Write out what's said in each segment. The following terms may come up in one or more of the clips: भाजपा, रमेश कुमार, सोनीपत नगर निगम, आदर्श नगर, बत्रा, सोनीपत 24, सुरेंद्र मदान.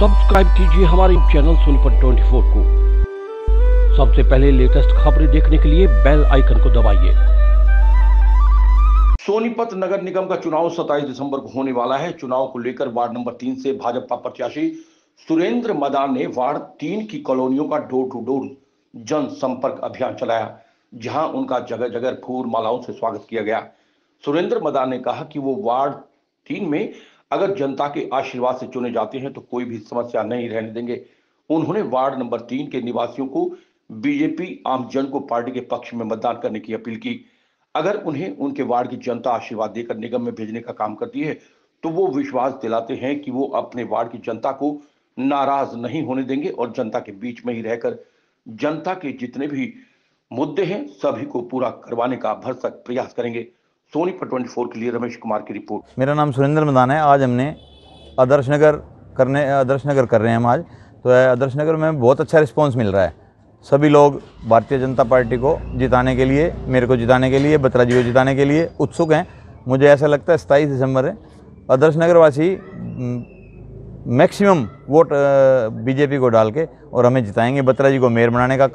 Subscribe कीजिए हमारे channel सोनीपत 24 को। सबसे पहले लेटेस्ट खबरें देखने के लिए बेल आइकन को दबाइए। सोनीपत नगर निगम का चुनाव 27 दिसंबर को होने वाला है। चुनाव को लेकर वार्ड नंबर 3 से भाजपा प्रत्याशी सुरेंद्र मदान ने वार्ड 3 की कॉलोनियों का डोर टू डोर जनसंपर्क अभियान चलाया, जहां उनका जगह जगह फूल मालाओं से स्वागत किया गया। सुरेंद्र मदान ने कहा कि वो वार्ड 3 में अगर जनता के आशीर्वाद से चुने जाते हैं तो कोई भी समस्या नहीं रहने देंगे। उन्होंने वार्ड नंबर 3 के निवासियों को बीजेपी आम जन को पार्टी के पक्ष में मतदान करने की अपील की। अगर उन्हें उनके वार्ड की जनता आशीर्वाद देकर निगम में भेजने का काम करती है तो वो विश्वास दिलाते हैं कि वो अपने वार्ड की जनता को नाराज नहीं होने देंगे और जनता के बीच में ही रहकर जनता के जितने भी मुद्दे हैं सभी को पूरा करवाने का भरसक प्रयास करेंगे। सोनीपत 24 के लिए रमेश कुमार की रिपोर्ट। मेरा नाम सुरेंद्र मदान है। आज हमने आदर्श नगर कर रहे हैं हम आज। तो आदर्श नगर में बहुत अच्छा रिस्पांस मिल रहा है। सभी लोग भारतीय जनता पार्टी को जिताने के लिए, मेरे को जिताने के लिए, बत्रा जी को जिताने के लिए उत्सुक हैं। मुझे ऐसा लगता है 27 दिसंबर है। आदर्श नगरवासी मैक्सिमम वोट बीजेपी को डाल के और हमें जिताएंगे। बत्रा जी को मेयर बनाने का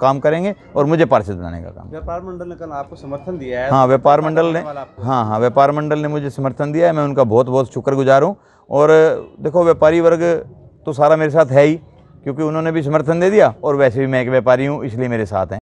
काम करेंगे और मुझे पार्षद बनाने का काम। व्यापार मंडल ने कल आपको समर्थन दिया है। हाँ व्यापार मंडल ने मुझे समर्थन दिया है। मैं उनका बहुत बहुत शुक्रगुजार हूँ। और देखो, व्यापारी वर्ग तो सारा मेरे साथ है ही, क्योंकि उन्होंने भी समर्थन दे दिया और वैसे भी मैं एक व्यापारी हूँ, इसलिए मेरे साथ हैं।